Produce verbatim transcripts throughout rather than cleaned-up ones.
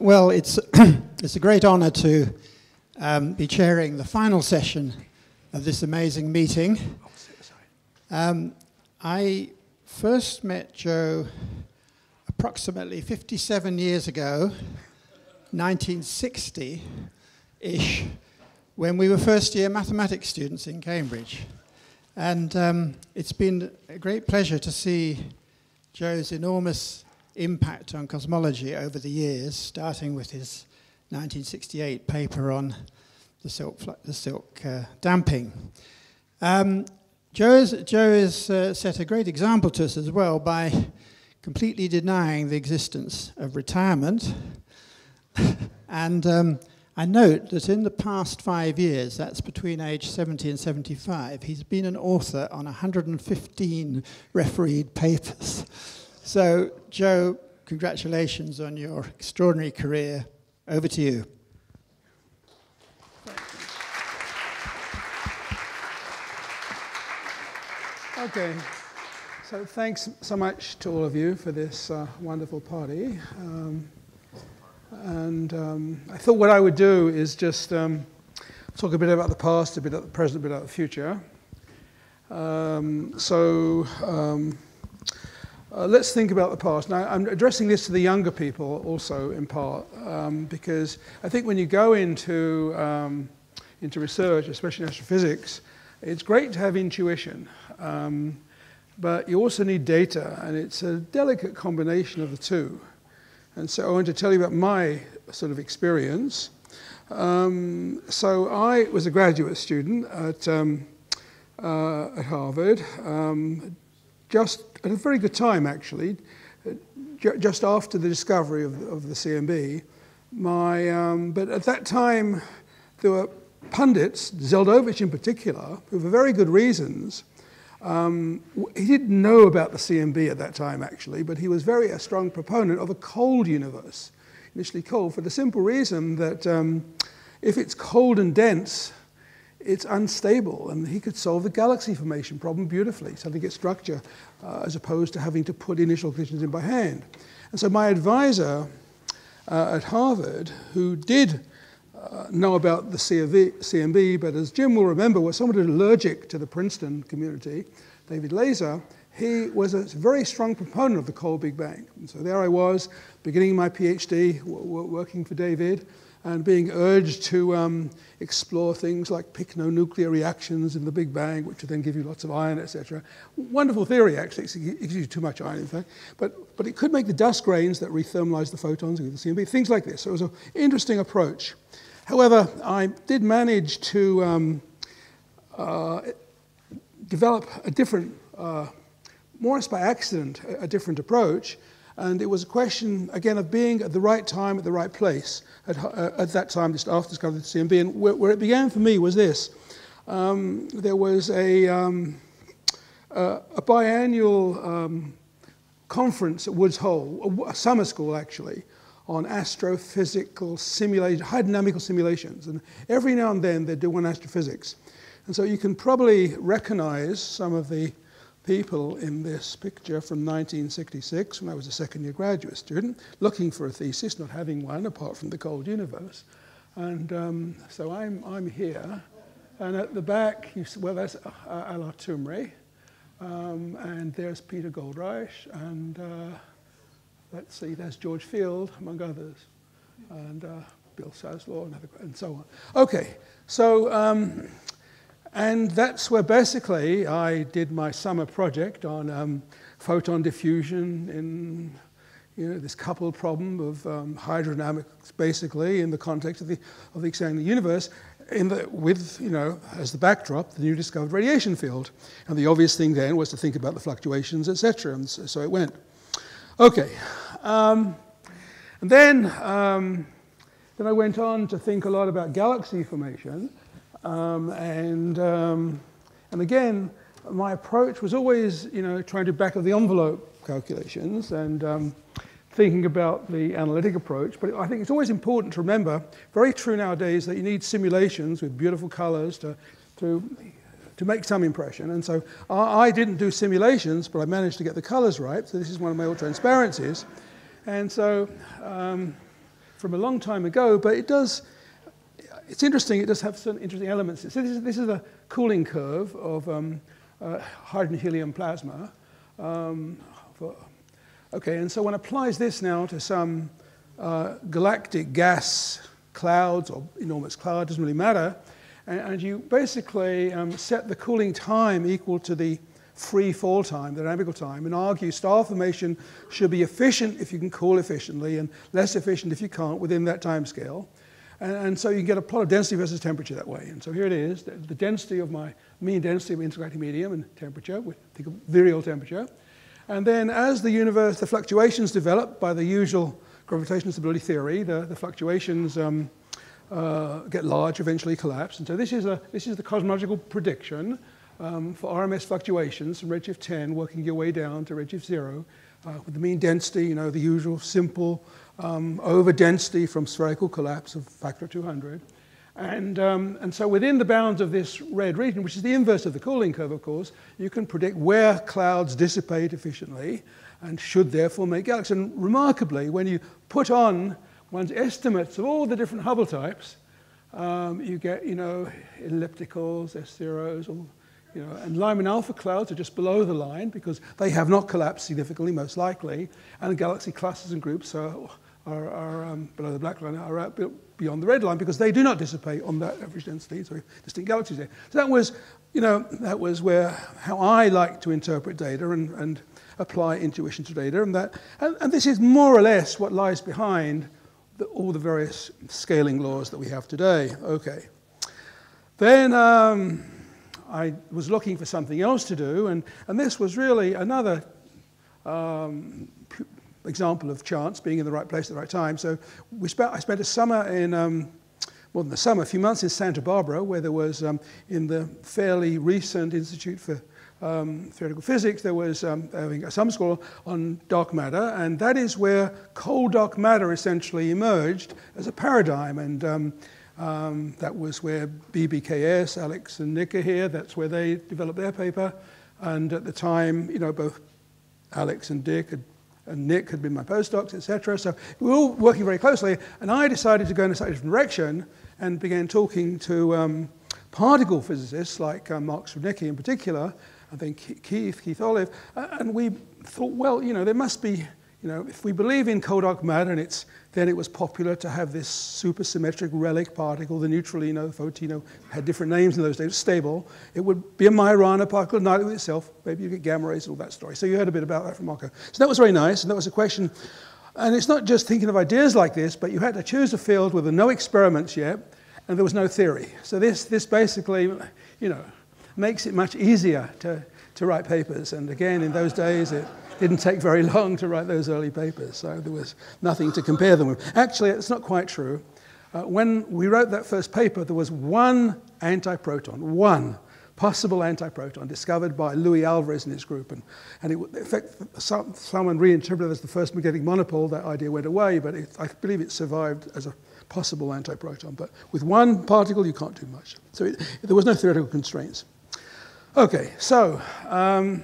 well, it's, it's a great honor to um, be chairing the final session of this amazing meeting. Um, I first met Joe approximately fifty-seven years ago, nineteen sixty-ish, when we were first-year mathematics students in Cambridge. And um, it's been a great pleasure to see Joe's enormous impact on cosmology over the years, starting with his nineteen sixty-eight paper on the silk, the silk uh, damping. Um, Joe has uh, set a great example to us as well by completely denying the existence of retirement. And um, I note that in the past five years, that's between age seventy and seventy-five, he's been an author on one hundred fifteen refereed papers. So, Joe, congratulations on your extraordinary career. Over to you. Okay, so thanks so much to all of you for this uh, wonderful party. Um, and um, I thought what I would do is just um, talk a bit about the past, a bit about the present, a bit about the future. Um, so. Um, Uh, let's think about the past. Now, I'm addressing this to the younger people also in part, um, because I think when you go into, um, into research, especially in astrophysics, it's great to have intuition, um, but you also need data, and it's a delicate combination of the two. And so I want to tell you about my sort of experience. Um, so I was a graduate student at, um, uh, at Harvard, um, just at a very good time, actually, just after the discovery of, of the C M B. My, um, but at that time, there were pundits, Zeldovich in particular, who for very good reasons, um, he didn't know about the C M B at that time, actually, but he was very a strong proponent of a cold universe, initially cold, for the simple reason that um, if it's cold and dense, it's unstable, and he could solve the galaxy formation problem beautifully, suddenly get structure, uh, as opposed to having to put initial conditions in by hand. And so my advisor uh, at Harvard, who did uh, know about the C M B, but as Jim will remember, was somewhat allergic to the Princeton community, David Laser, he was a very strong proponent of the cold Big Bang. And so there I was, beginning my PhD, working for David, and being urged to um, explore things like picnonuclear reactions in the Big Bang, which would then give you lots of iron, et cetera. Wonderful theory, actually. It gives you too much iron, in fact. But, but it could make the dust grains that rethermalize the photons and give the C M B, things like this. So it was an interesting approach. However, I did manage to um, uh, develop a different, uh, more or less by accident, a, a different approach. And it was a question, again, of being at the right time, at the right place, at, uh, at that time, just after discovering the C M B. And where, where it began for me was this. Um, there was a, um, uh, a biannual um, conference at Woods Hole, a summer school, actually, on astrophysical simulation, high dynamical simulations. And every now and then, they do one astrophysics. And so you can probably recognize some of the people in this picture from nineteen sixty-six, when I was a second-year graduate student, looking for a thesis, not having one, apart from the cold universe. And um, so I'm, I'm here. And at the back, you see, well, that's uh, Al Artumri. Um, and there's Peter Goldreich. And uh, let's see, there's George Field, among others. And uh, Bill Saslaw, and, other, and so on. OK, so um, and that's where basically I did my summer project on um, photon diffusion in, you know, this coupled problem of um, hydrodynamics, basically, in the context of the, of the expanding universe, in the, with, you know, as the backdrop, the new discovered radiation field. And the obvious thing then was to think about the fluctuations, et cetera, and so, so it went. Okay, um, and then, um, then I went on to think a lot about galaxy formation. Um, and, um, and again, my approach was always, you know, trying to back of the envelope calculations and um, thinking about the analytic approach. But I think it's always important to remember, very true nowadays, that you need simulations with beautiful colors to, to, to make some impression. And so I, I didn't do simulations, but I managed to get the colors right. So this is one of my old transparencies. And so um, from a long time ago, but it does, it's interesting, it does have some interesting elements. So this is, this is a cooling curve of um, uh, hydrogen helium plasma. Um, for, okay, and so one applies this now to some uh, galactic gas clouds or enormous cloud, doesn't really matter. And, and you basically um, set the cooling time equal to the free fall time, the dynamical time, and argue star formation should be efficient if you can cool efficiently and less efficient if you can't within that time scale. And, and so you can get a plot of density versus temperature that way. And so here it is, the, the density of my mean density of interacting medium and temperature, we think of virial temperature. And then as the universe, the fluctuations develop by the usual gravitational stability theory, the, the fluctuations um, uh, get large, eventually collapse. And so this is, a, this is the cosmological prediction Um, for R M S fluctuations from redshift ten, working your way down to redshift zero, uh, with the mean density, you know, the usual simple um, over density from spherical collapse of factor two hundred. And, um, and so within the bounds of this red region, which is the inverse of the cooling curve, of course, you can predict where clouds dissipate efficiently and should therefore make galaxies. And remarkably, when you put on one's estimates of all the different Hubble types, um, you get, you know, ellipticals, S zeros, all. You know, and Lyman alpha clouds are just below the line because they have not collapsed significantly, most likely, and the galaxy clusters and groups are, are, are um, below the black line, are out beyond the red line because they do not dissipate on that average density, so distinct galaxies there. So that was, you know, that was where, how I like to interpret data and, and apply intuition to data, and that, and, and this is more or less what lies behind the, all the various scaling laws that we have today. Okay, then. Um, I was looking for something else to do, and, and this was really another um, example of chance, being in the right place at the right time. So we spent, I spent a summer in, um, more than the summer, a few months in Santa Barbara, where there was, um, in the fairly recent Institute for um, Theoretical Physics, there was um, a summer school on dark matter, and that is where cold dark matter essentially emerged as a paradigm. And, um, Um, that was where B B K S, Alex and Nick are here, that's where they developed their paper. And at the time, you know, both Alex and Dick had, and Nick had been my postdocs, et cetera. So we were all working very closely. And I decided to go in a slightly different direction and began talking to um, particle physicists like um, Mark Srednicki in particular, and then Keith, Keith Olive. And we thought, well, you know, there must be, you know, if we believe in cold dark matter and it's, then it was popular to have this supersymmetric relic particle, the neutralino, photino, had different names in those days, stable. It would be a Majorana particle, not with itself. Maybe you get gamma rays and all that story. So you heard a bit about that from Marco. So that was very nice, and that was a question. And it's not just thinking of ideas like this, but you had to choose a field where there were no experiments yet, and there was no theory. So this, this basically, you know, makes it much easier to, to write papers. And again, in those days, it didn't take very long to write those early papers, so there was nothing to compare them with. Actually, it's not quite true. Uh, when we wrote that first paper, there was one antiproton, one possible antiproton discovered by Louis Alvarez and his group. And, and it, in fact, some, someone reinterpreted as the first magnetic monopole. That idea went away, but it, I believe it survived as a possible antiproton. But with one particle, you can't do much. So it, there was no theoretical constraints. Okay, so. Um,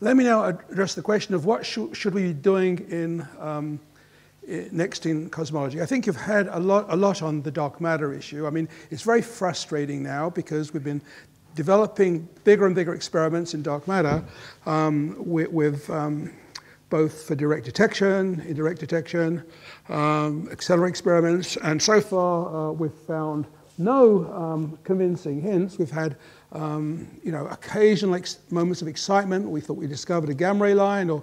Let me now address the question of what sh should we be doing in, um, in, next in cosmology. I think you've had a lot, a lot on the dark matter issue. I mean, it's very frustrating now because we've been developing bigger and bigger experiments in dark matter um, with, with um, both for direct detection, indirect detection, um, accelerator experiments, and so far uh, we've found no um, convincing hints. We've had Um, you know, occasional moments of excitement. We thought we discovered a gamma ray line or,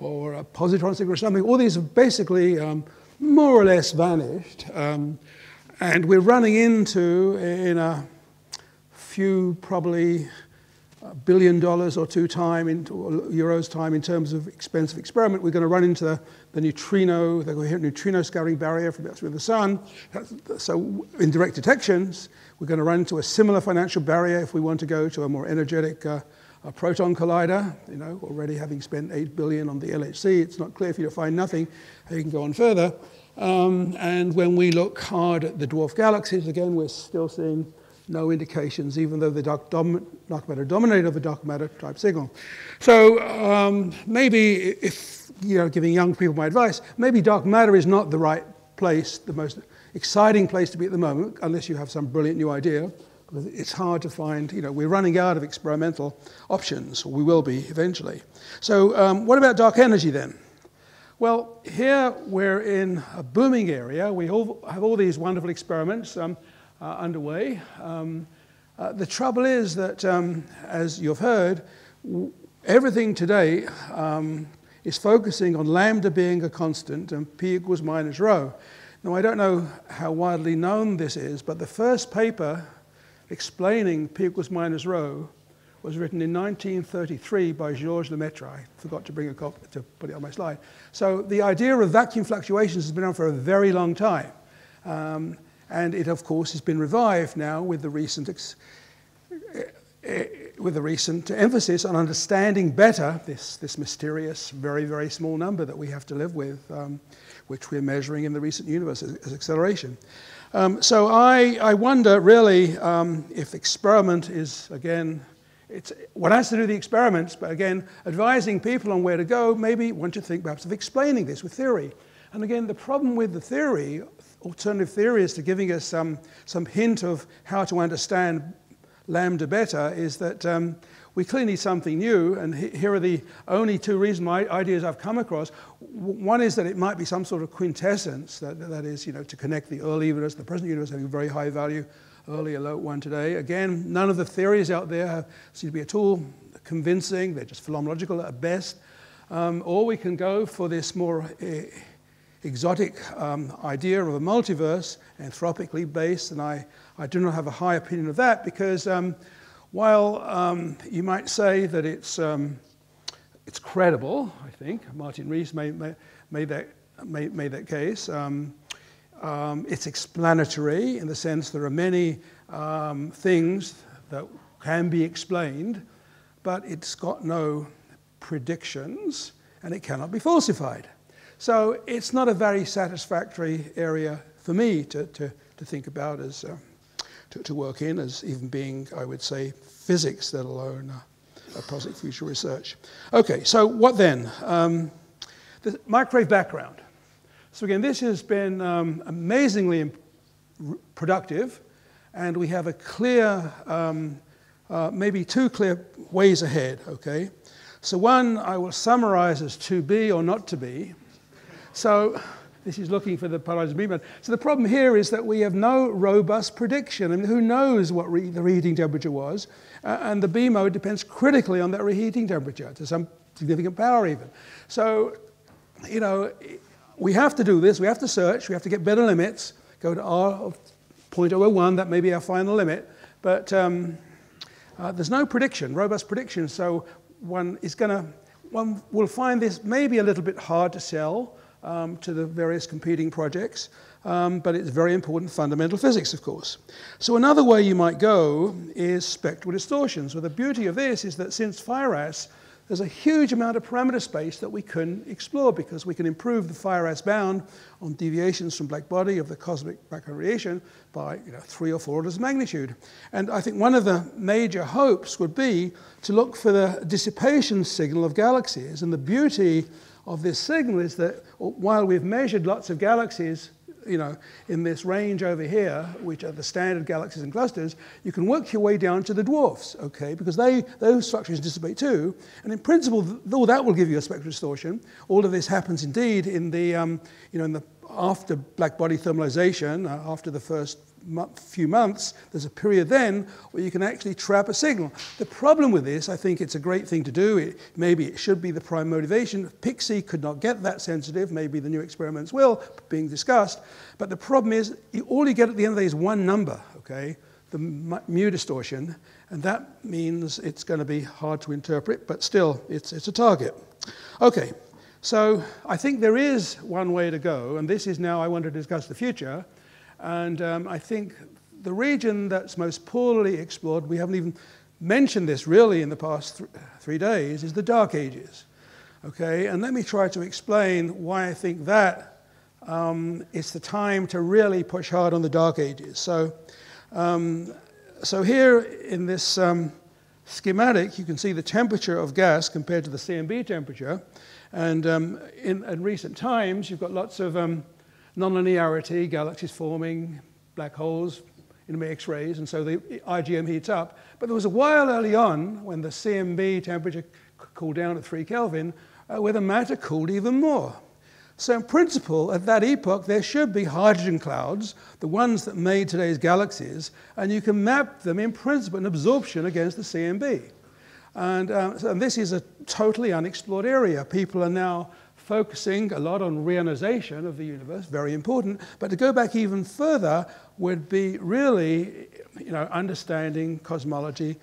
or a positron signal or something. All these have basically um, more or less vanished. Um, and we're running into, in a few, probably a billion dollars or two time, in, or euros time in terms of expensive experiment, we're going to run into the, the neutrino, the coherent neutrino scattering barrier from through the sun. So in direct detections, we're going to run into a similar financial barrier if we want to go to a more energetic uh, a proton collider. You know, already having spent eight billion dollars on the L H C, it's not clear if you find nothing, you can go on further. Um, and when we look hard at the dwarf galaxies, again, we're still seeing no indications, even though the dark, dark matter dominated over dark matter type signal. So um, maybe if, you know, giving young people my advice, maybe dark matter is not the right place, the most exciting place to be at the moment, unless you have some brilliant new idea, because it's hard to find, you know, we're running out of experimental options, or we will be eventually. So um, what about dark energy then? Well, here we're in a booming area. We all have all these wonderful experiments um, uh, underway. Um, uh, the trouble is that, um, as you've heard, w everything today um, is focusing on lambda being a constant and p equals minus rho. Now, I don't know how widely known this is, but the first paper explaining p equals minus rho was written in nineteen thirty-three by Georges Lemaître. I forgot to bring a copy to put it on my slide. So the idea of vacuum fluctuations has been on for a very long time. Um, and it, of course, has been revived now with the recent ex with the recent emphasis on understanding better this, this mysterious, very, very small number that we have to live with, um, which we're measuring in the recent universe as, as acceleration. Um, so I, I wonder, really, um, if experiment is, again, It's, one has to do the experiments, but again, advising people on where to go, maybe one should think perhaps of explaining this with theory. And again, the problem with the theory, alternative theories to giving us some, some hint of how to understand lambda better, is that um, we clearly need something new, and he, here are the only two reasonable ideas I've come across. W one is that it might be some sort of quintessence, that, that is, you know, to connect the early universe, the present universe having very high value, earlier low one today. Again, none of the theories out there have, seem to be at all convincing. They're just phenomenological at best. Um, or we can go for this more e exotic um, idea of a multiverse, anthropically based, and I, I do not have a high opinion of that, because um, while um, you might say that it's, um, it's credible, I think, Martin Rees made, made, that, made, made that case, um, Um, it's explanatory in the sense there are many um, things that can be explained, but it's got no predictions and it cannot be falsified. So it's not a very satisfactory area for me to, to, to think about as uh, to, to work in, as even being, I would say, physics, let alone uh, a positive future research. Okay, so what then? Um, the microwave background. So again, this has been um, amazingly productive, and we have a clear, um, uh, maybe two clear ways ahead, okay? So one I will summarize as to be or not to be. So this is looking for the polarized beam. So the problem here is that we have no robust prediction. I mean, who knows what re the reheating temperature was? Uh, and the B mode depends critically on that reheating temperature, to some significant power even. So, you know, we have to do this, we have to search, we have to get better limits, go to R of zero point zero one, that may be our final limit, but um, uh, there's no prediction, robust prediction, so one is gonna, one will find this maybe a little bit hard to sell um, to the various competing projects, um, but it's very important fundamental physics, of course. So another way you might go is spectral distortions. Well, the beauty of this is that since FIRAS, there's a huge amount of parameter space that we can explore because we can improve the FIRAS bound on deviations from black body of the cosmic background radiation by you know, three or four orders of magnitude. And I think one of the major hopes would be to look for the dissipation signal of galaxies. And the beauty of this signal is that while we've measured lots of galaxies you know, in this range over here, which are the standard galaxies and clusters, you can work your way down to the dwarfs, okay? Because they, those structures dissipate too. And in principle, though that will give you a spectral distortion, all of this happens indeed in the, um, you know, in the after black body thermalization, uh, after the first mo few months, there's a period then where you can actually trap a signal. The problem with this, I think it's a great thing to do. It, maybe it should be the prime motivation. Pixie could not get that sensitive. Maybe the new experiments will, being discussed. But the problem is, you, all you get at the end of the day is one number, okay? The mu distortion, and that means it's going to be hard to interpret, but still, it's, it's a target. Okay. So I think there is one way to go, and this is now I want to discuss the future. And um, I think the region that's most poorly explored, we haven't even mentioned this really in the past th three days, is the Dark Ages. Okay, and let me try to explain why I think that um, it's the time to really push hard on the Dark Ages. So, um, so here in this um, schematic, you can see the temperature of gas compared to the C M B temperature. And um, in, in recent times, you've got lots of um, nonlinearity, galaxies forming, black holes, inner X-rays, and so the I G M heats up. But there was a while early on when the C M B temperature cooled down at three Kelvin, uh, where the matter cooled even more. So in principle, at that epoch, there should be hydrogen clouds, the ones that made today's galaxies, and you can map them in principle in absorption against the C M B. And, um, so, and this is a totally unexplored area. People are now focusing a lot on reionization of the universe, very important. But to go back even further would be really, you know, understanding cosmology,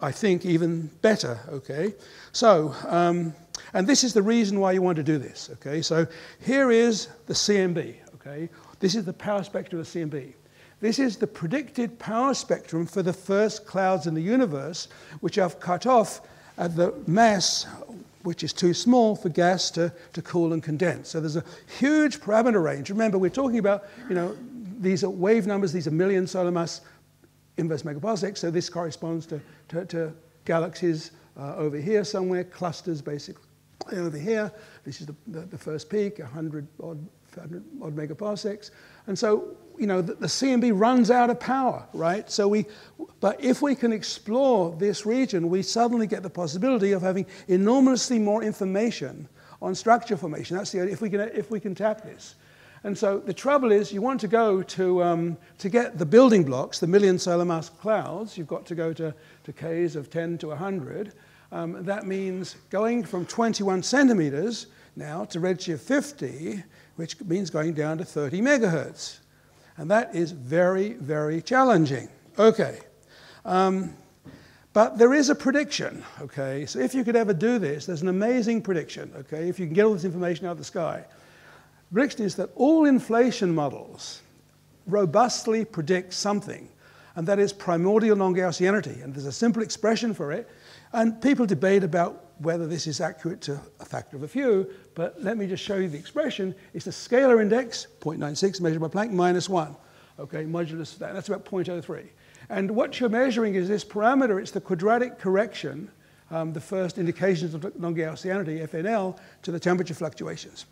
I think, even better, okay? So, um, and this is the reason why you want to do this, okay? So here is the C M B, okay? This is the power spectrum of the C M B. This is the predicted power spectrum for the first clouds in the universe, which I've cut off at the mass, which is too small for gas to, to cool and condense. So there's a huge parameter range. Remember, we're talking about, you know, these are wave numbers, these are million solar mass inverse megaparsecs, so this corresponds to, to, to galaxies uh, over here somewhere, clusters basically over here. This is the, the, the first peak, one hundred odd, one hundred odd megaparsecs. And so, you know, the, the C M B runs out of power, right? So we, but if we can explore this region, we suddenly get the possibility of having enormously more information on structure formation. That's the idea, if we can, if we can tap this. And so the trouble is, you want to go to, um, to get the building blocks, the million solar mass clouds, you've got to go to, to Ks of ten to one hundred. Um, that means going from twenty-one centimeters now to redshift fifty, which means going down to thirty megahertz. And that is very, very challenging. Okay. Um, but there is a prediction, okay? So if you could ever do this, there's an amazing prediction, okay? If you can get all this information out of the sky. The prediction is that all inflation models robustly predict something, and that is primordial non-Gaussianity, and there's a simple expression for it, and people debate about whether this is accurate to a factor of a few, but let me just show you the expression. It's the scalar index, zero point nine six, measured by Planck, minus one, okay, modulus that, that's about zero point zero three. And what you're measuring is this parameter, it's the quadratic correction, um, the first indications of non-Gaussianity, F N L, to the temperature fluctuations.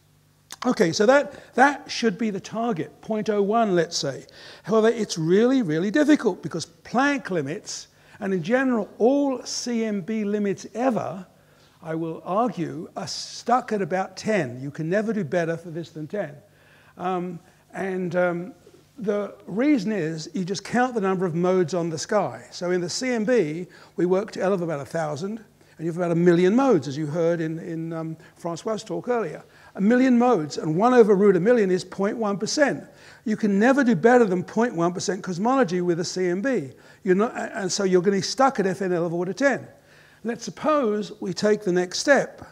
Okay, so that, that should be the target, zero point zero one, let's say. However, it's really, really difficult because Planck limits, and in general, all C M B limits ever, I will argue, are stuck at about ten. You can never do better for this than ten. Um, and um, the reason is you just count the number of modes on the sky. So in the C M B, we work to L of about one thousand, and you have about a million modes, as you heard in, in um, Francois' talk earlier. A million modes, and one over root a million is zero point one percent. You can never do better than zero point one percent cosmology with a C M B. You're not, and so you're going to be stuck at F N L of order ten. Let's suppose we take the next step,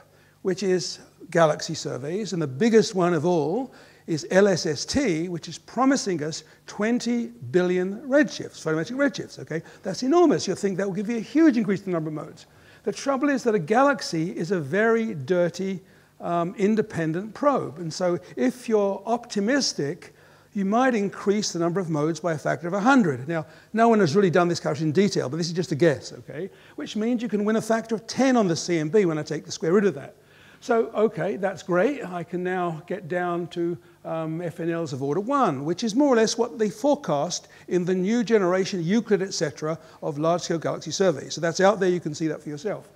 which is galaxy surveys, and the biggest one of all is L S S T, which is promising us twenty billion redshifts, photometric redshifts, okay? That's enormous. You'll think that will give you a huge increase in the number of modes. The trouble is that a galaxy is a very dirty Um, independent probe. And so if you're optimistic, you might increase the number of modes by a factor of one hundred. Now, no one has really done this calculation in detail, but this is just a guess, okay? Which means you can win a factor of ten on the C M B when I take the square root of that. So, okay, that's great. I can now get down to um, F N Ls of order one, which is more or less what they forecast in the new generation, Euclid, et cetera, of large-scale galaxy surveys. So that's out there. You can see that for yourself.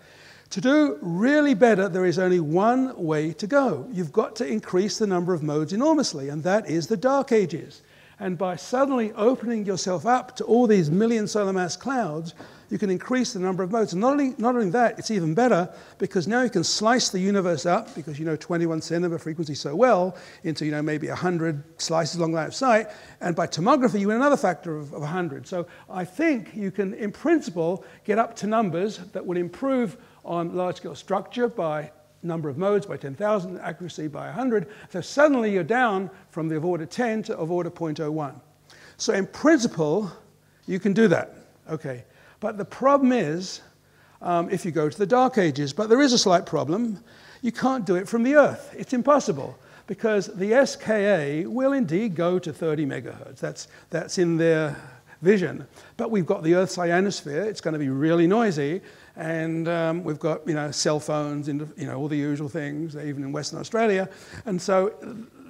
To do really better, there is only one way to go. You've got to increase the number of modes enormously, and that is the dark ages. And by suddenly opening yourself up to all these million solar mass clouds, you can increase the number of modes. And not only, not only that, it's even better, because now you can slice the universe up, because you know twenty-one centimeter frequency so well, into, you know, maybe one hundred slices along line of sight, and by tomography, you win another factor of, of one hundred. So I think you can, in principle, get up to numbers that will improve on large-scale structure by number of modes by ten thousand, accuracy by one hundred. So suddenly you're down from the of order ten to of order zero point zero one. So in principle, you can do that, okay. But the problem is um, if you go to the dark ages, but there is a slight problem. You can't do it from the Earth. It's impossible because the S K A will indeed go to thirty megahertz. That's, that's in their vision. But we've got the Earth's ionosphere. It's going to be really noisy. And um, we've got, you know, cell phones, you know, all the usual things, even in Western Australia. And so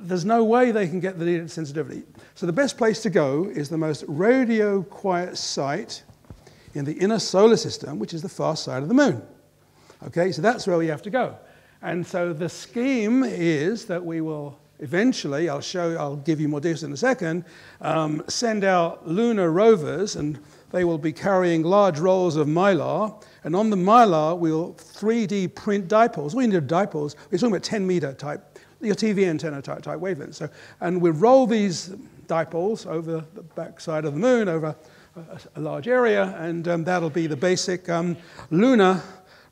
there's no way they can get the needed sensitivity. So the best place to go is the most radio quiet site in the inner solar system, which is the far side of the moon. Okay, so that's where we have to go. And so the scheme is that we will eventually, I'll show, I'll give you more details in a second, um, send out lunar rovers, and they will be carrying large rolls of mylar. And on the mylar, we'll three D print dipoles. We need dipoles. We're talking about ten meter type, your T V antenna type, type wavelengths. So, and we'll roll these dipoles over the backside of the moon, over a, a large area, and um, that'll be the basic um, lunar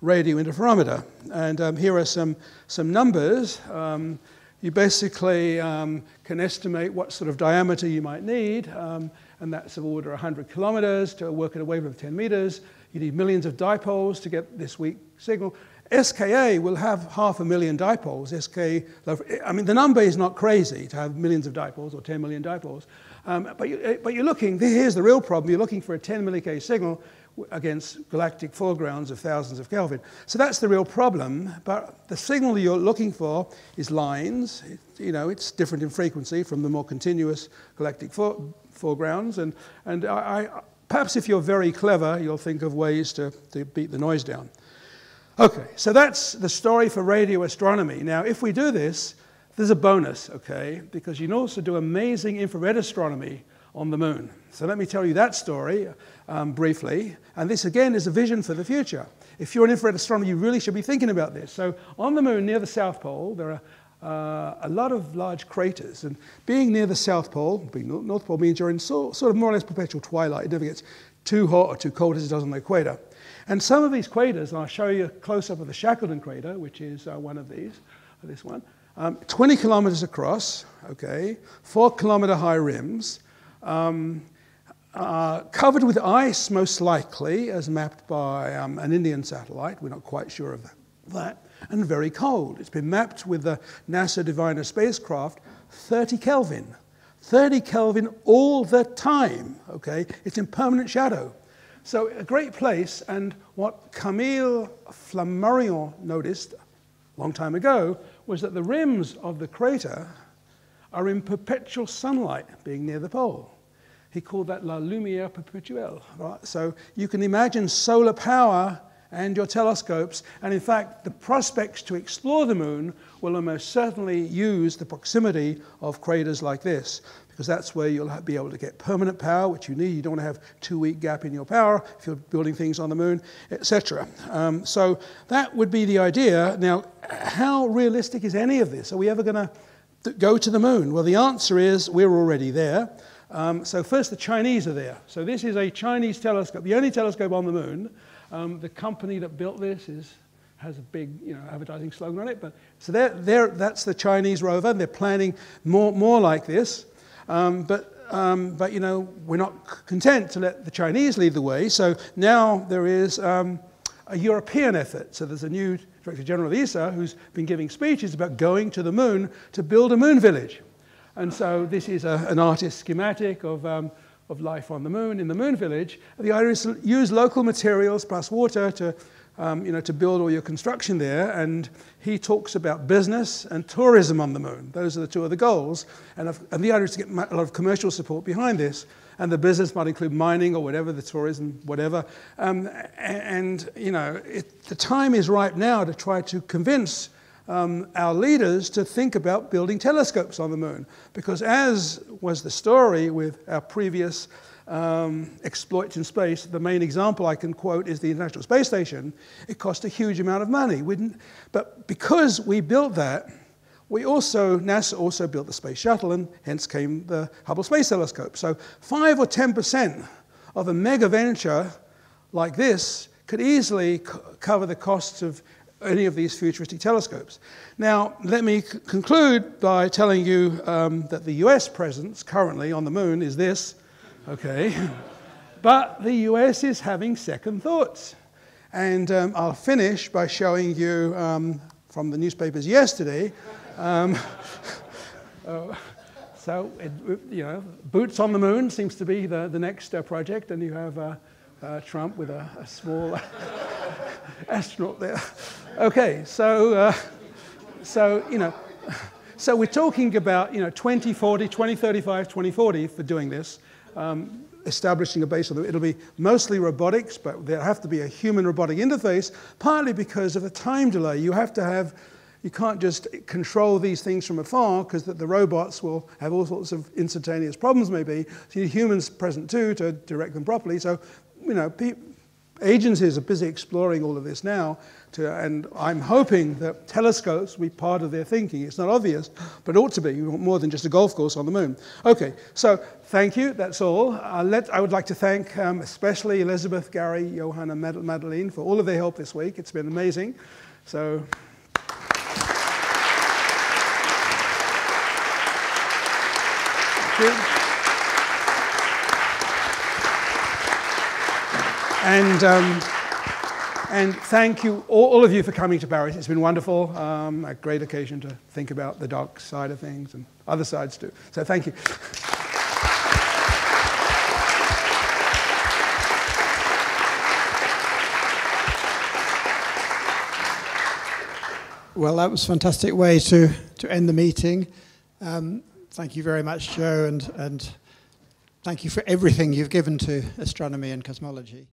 radio interferometer. And um, here are some, some numbers. Um, you basically um, can estimate what sort of diameter you might need, um, and that's of order one hundred kilometers to work at a wavelength of ten meters. You need millions of dipoles to get this weak signal. S K A will have half a million dipoles. S K A, I mean, the number is not crazy to have millions of dipoles or ten million dipoles. Um, but, you, but you're looking, here's the real problem, you're looking for a ten milli K signal against galactic foregrounds of thousands of Kelvin. So that's the real problem, but the signal you're looking for is lines. It, you know, it's different in frequency from the more continuous galactic for, foregrounds, and, and I, I, perhaps if you're very clever, you'll think of ways to, to beat the noise down. Okay, so that's the story for radio astronomy. Now, if we do this, there's a bonus, okay, because you can also do amazing infrared astronomy on the moon. So let me tell you that story um, briefly. And this, again, is a vision for the future. If you're an infrared astronomer, you really should be thinking about this. So on the moon, near the South Pole, there are uh, a lot of large craters. And being near the South Pole, being North Pole, means you're in so, sort of more or less perpetual twilight. It never gets too hot or too cold as it does on the equator. And some of these craters, and I'll show you a close-up of the Shackleton crater, which is uh, one of these, this one, um, twenty kilometers across, okay, four kilometer high rims, Um, uh, covered with ice, most likely, as mapped by um, an Indian satellite. We're not quite sure of that. And very cold. It's been mapped with the NASA Diviner spacecraft, thirty Kelvin. thirty Kelvin all the time, okay? It's in permanent shadow. So a great place, and what Camille Flammarion noticed a long time ago was that the rims of the crater are in perpetual sunlight, being near the pole. He called that la lumière perpétuelle. Right? So you can imagine solar power and your telescopes, and in fact, the prospects to explore the moon will almost certainly use the proximity of craters like this, because that's where you'll be able to get permanent power, which you need. You don't want to have a two-week gap in your power if you're building things on the moon, et cetera. Um, so that would be the idea. Now, how realistic is any of this? Are we ever going to go to the moon? Well, the answer is we're already there. Um, so first, the Chinese are there. So this is a Chinese telescope, the only telescope on the moon. Um, the company that built this is, has a big, you know, advertising slogan on it. But so they're, they're, that's the Chinese rover, and they're planning more, more like this. Um, but um, but you know, we're not content to let the Chinese lead the way. So now there is um, a European effort. So there's a new Director General of E S A, who's been giving speeches about going to the moon to build a moon village. And so this is a, an artist's schematic of, um, of life on the moon, in the moon village. The idea is to use local materials plus water to, um, you know, to build all your construction there. And he talks about business and tourism on the moon. Those are the two of the goals. And, and the idea is to get a lot of commercial support behind this. And the business might include mining or whatever, the tourism, whatever. Um, and, you know, it, the time is ripe now to try to convince um, our leaders to think about building telescopes on the moon. Because as was the story with our previous um, exploits in space, the main example I can quote is the International Space Station. It cost a huge amount of money. We didn't, but because we built that, We also, NASA also built the Space Shuttle, and hence came the Hubble Space Telescope. So five or ten percent of a mega venture like this could easily co cover the costs of any of these futuristic telescopes. Now, let me conclude by telling you um, that the U S presence currently on the moon is this, okay? But the U S is having second thoughts. And um, I'll finish by showing you um, from the newspapers yesterday. Um, uh, so, it, you know, boots on the moon seems to be the, the next uh, project, and you have uh, uh, Trump with a, a small astronaut there. Okay, so, uh, so you know, So we're talking about, you know, twenty forty, twenty thirty-five, twenty forty for doing this, um, establishing a base. It'll be mostly robotics, but there'll have to be a human robotic interface, partly because of the time delay. You have to have, you can't just control these things from afar, because the, the robots will have all sorts of instantaneous problems maybe. So you need humans present too to direct them properly. So, you know, people, agencies are busy exploring all of this now, to, and I'm hoping that telescopes will be part of their thinking. It's not obvious, but it ought to be. You want more than just a golf course on the moon. OK, so thank you. That's all. Uh, let, I would like to thank um, especially Elizabeth, Gary, Johanna, Mad Madeline for all of their help this week. It's been amazing. So. Thank you. And, um, and thank you, all, all of you, for coming to Paris. It's been wonderful, um, a great occasion to think about the dark side of things and other sides too. So thank you. Well, that was a fantastic way to, to end the meeting. Um, thank you very much, Joe, and, and Thank you for everything you've given to astronomy and cosmology.